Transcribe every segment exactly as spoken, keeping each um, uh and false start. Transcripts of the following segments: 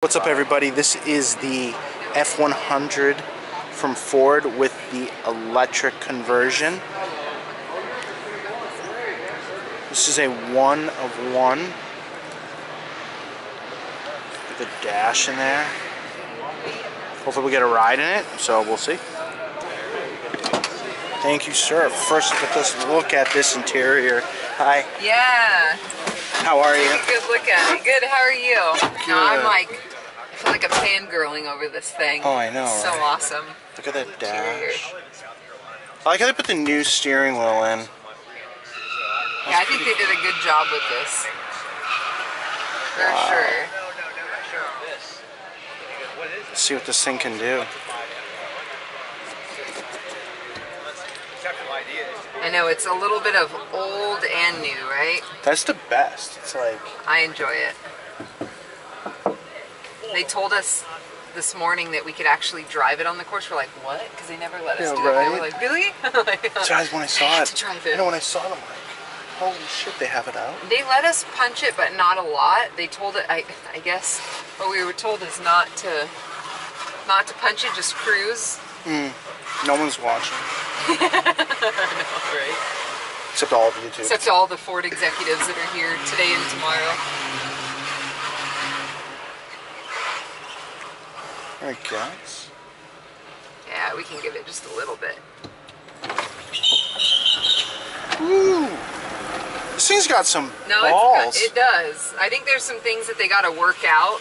What's up, everybody? This is the F one hundred from Ford with the electric conversion. This is a one of one with a dash in there. Hopefully we get a ride in it, so we'll see. Thank you, sir. First, let's look at this interior. Hi. Yeah. How are you? Good look at it. Good. How are you? Good. No, I'm like, I feel like I'm fangirling over this thing. Oh, I know. It's so right? Awesome. Look at that dash. I like how they put the new steering wheel in. That's yeah, I think they did a good job with this. For wow. sure. Let's see what this thing can do. I know, it's a little bit of old and new, right? That's the best. It's like... I enjoy it. They told us this morning that we could actually drive it on the course. We're like, what? Because they never let us yeah, do right? it. They were like, really? Like, that's right, when I saw I it. To drive it. You know, when I saw them, I'm like, holy shit, they have it out. They let us punch it, but not a lot. They told it, I, I guess, what we were told is not to, not to punch it, just cruise. Mm. No one's watching. Right? Except all of you two. Except all the Ford executives that are here today and tomorrow. I guess. Yeah, we can give it just a little bit. Ooh. This thing's got some no, balls. It's got, it does. I think there's some things that they got to work out.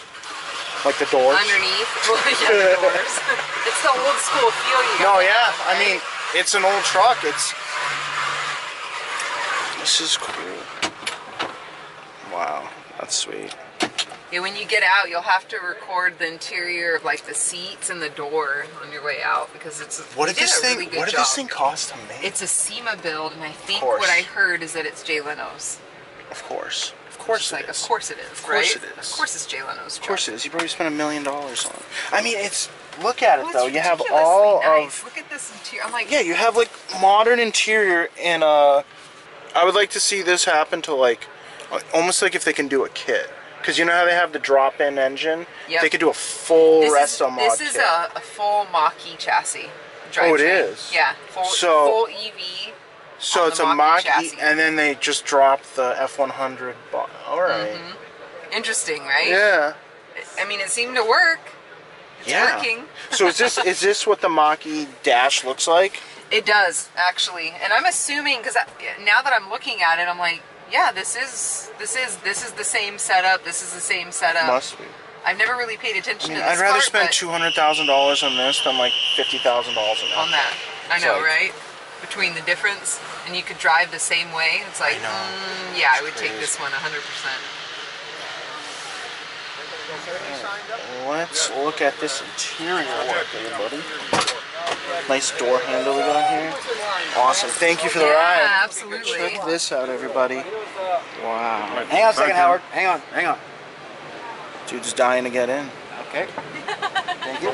Like the doors? Underneath. Well, yeah, the doors. It's the old school feel you got. No, yeah. Have, right? I mean, it's an old truck. It's... This is cool. Wow. That's sweet. Yeah, when you get out, you'll have to record the interior of, like, the seats and the door on your way out, because it's... What did this thing really What did job. this thing cost to make? It's a SEMA build, and I think what I heard is that it's Jay Leno's. Of course. Of course, like, of course it is. Of course right? it is. Of course it's Jay Leno's. Of course it is. You probably spent a million dollars on it. I mean, it's. Look at it, oh, though. You have all nice. of. Look at this interior. I'm like. Yeah, you have like modern interior, and uh, I would like to see this happen to like, almost like if they can do a kit, because you know how they have the drop-in engine. Yep. They could do a full this resto is, mod. This is kit. A, a full Mach-E chassis. Drive oh, it train. is. Yeah. Full, so, full E V. So it's a Mach-E, and then they just dropped the F one hundred. All right. Mm-hmm. Interesting, right? Yeah. I mean, it seemed to work. It's yeah. working. So is this is this what the Mach-E dash looks like? It does, actually, and I'm assuming because now that I'm looking at it, I'm like, yeah, this is this is this is the same setup. This is the same setup. Must be. I've never really paid attention I mean, to this I'd rather part, spend two hundred thousand dollars on this than like fifty thousand dollars on that. On that, I know, like, right? Between the difference, and you could drive the same way. It's like, I know. Mm, yeah, I would crazy. take this one one hundred percent. Right, let's look at this interior work, everybody. Nice door handle we got here. Awesome. Thank you for the yeah, ride. Absolutely. Check this out, everybody. Wow. Hang on a second, Howard. Hang on. Hang on. Dude's dying to get in. Okay. Thank you.